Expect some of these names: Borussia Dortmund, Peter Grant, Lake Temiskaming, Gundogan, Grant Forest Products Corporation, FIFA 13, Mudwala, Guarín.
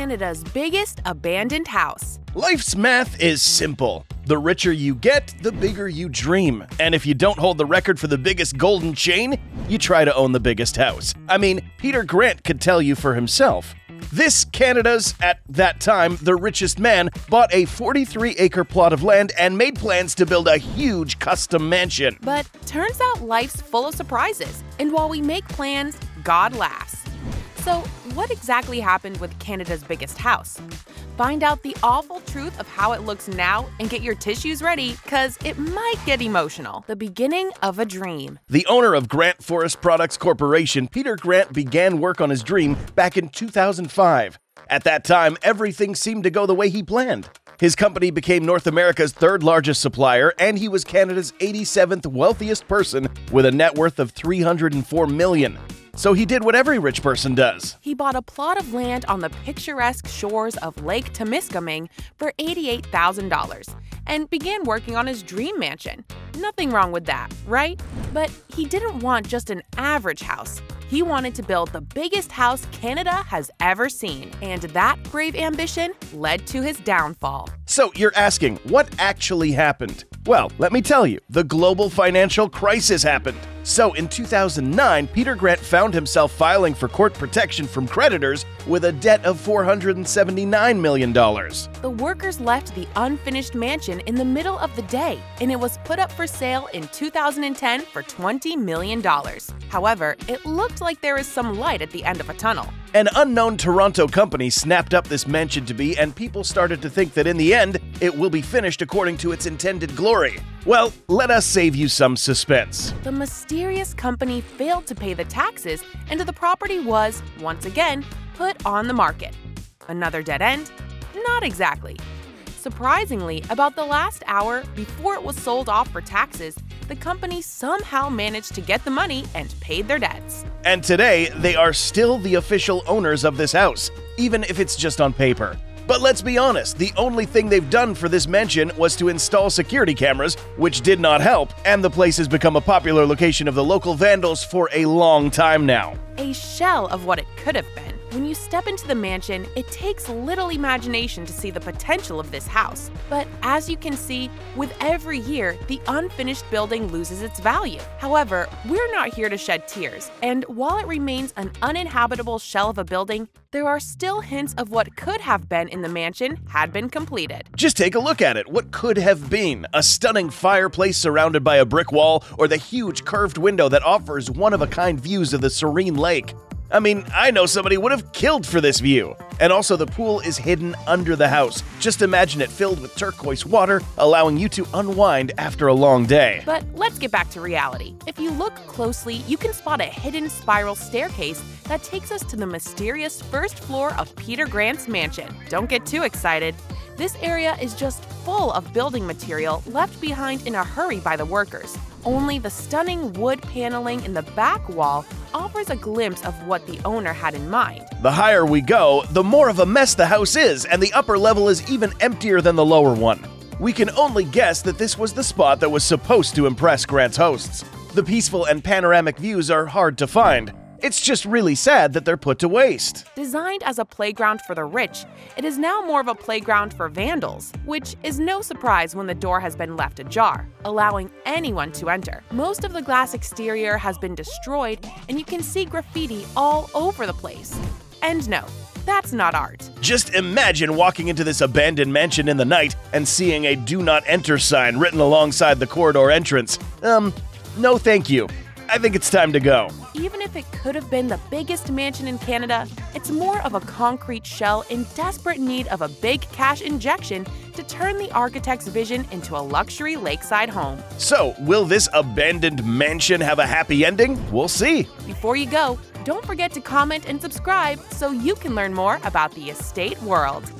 Canada's biggest abandoned house. Life's math is simple. The richer you get, the bigger you dream. And if you don't hold the record for the biggest golden chain, you try to own the biggest house. I mean, Peter Grant could tell you for himself. This Canada's, at that time, the richest man, bought a 43-acre plot of land and made plans to build a huge custom mansion. But turns out life's full of surprises, and while we make plans, God laughs. So what exactly happened with Canada's biggest house? Find out the awful truth of how it looks now and get your tissues ready, because it might get emotional. The beginning of a dream. The owner of Grant Forest Products Corporation, Peter Grant, began work on his dream back in 2005. At that time, everything seemed to go the way he planned. His company became North America's third largest supplier, and he was Canada's 87th wealthiest person with a net worth of $304 million. So he did what every rich person does. He bought a plot of land on the picturesque shores of Lake Temiskaming for $88,000 and began working on his dream mansion. Nothing wrong with that, right? But he didn't want just an average house. He wanted to build the biggest house Canada has ever seen. And that brave ambition led to his downfall. So you're asking, what actually happened? Well, let me tell you, the global financial crisis happened. So in 2009, Peter Grant found himself filing for court protection from creditors with a debt of $479 million. The workers left the unfinished mansion in the middle of the day, and it was put up for sale in 2010 for $20 million. However, it looked like there is some light at the end of a tunnel. An unknown Toronto company snapped up this mansion to be, and people started to think that in the end, it will be finished according to its intended glory. Well, let us save you some suspense. The mysterious company failed to pay the taxes, and the property was, once again, put on the market. Another dead end? Not exactly. Surprisingly, about the last hour before it was sold off for taxes, the company somehow managed to get the money and paid their debts. And today, they are still the official owners of this house, even if it's just on paper. But let's be honest, the only thing they've done for this mansion was to install security cameras, which did not help, and the place has become a popular location of the local vandals for a long time now. A shell of what it could have been. When you step into the mansion, it takes little imagination to see the potential of this house. But as you can see, with every year, the unfinished building loses its value. However, we're not here to shed tears, and while it remains an uninhabitable shell of a building, there are still hints of what could have been in the mansion had been completed. Just take a look at it. What could have been? A stunning fireplace surrounded by a brick wall, or the huge curved window that offers one-of-a-kind views of the serene lake. I mean, I know somebody would have killed for this view. And also, the pool is hidden under the house. Just imagine it filled with turquoise water, allowing you to unwind after a long day. But let's get back to reality. If you look closely, you can spot a hidden spiral staircase that takes us to the mysterious first floor of Peter Grant's mansion. Don't get too excited. This area is just full of building material left behind in a hurry by the workers. Only the stunning wood paneling in the back wall offers a glimpse of what the owner had in mind. The higher we go, the more of a mess the house is, and the upper level is even emptier than the lower one. We can only guess that this was the spot that was supposed to impress Grant's hosts. The peaceful and panoramic views are hard to find. It's just really sad that they're put to waste. Designed as a playground for the rich, it is now more of a playground for vandals, which is no surprise when the door has been left ajar, allowing anyone to enter. Most of the glass exterior has been destroyed, and you can see graffiti all over the place. And no, that's not art. Just imagine walking into this abandoned mansion in the night and seeing a "Do Not Enter" sign written alongside the corridor entrance. No thank you. I think it's time to go. Even if it could have been the biggest mansion in Canada, it's more of a concrete shell in desperate need of a big cash injection to turn the architect's vision into a luxury lakeside home. So, will this abandoned mansion have a happy ending? We'll see. Before you go, don't forget to comment and subscribe so you can learn more about the estate world.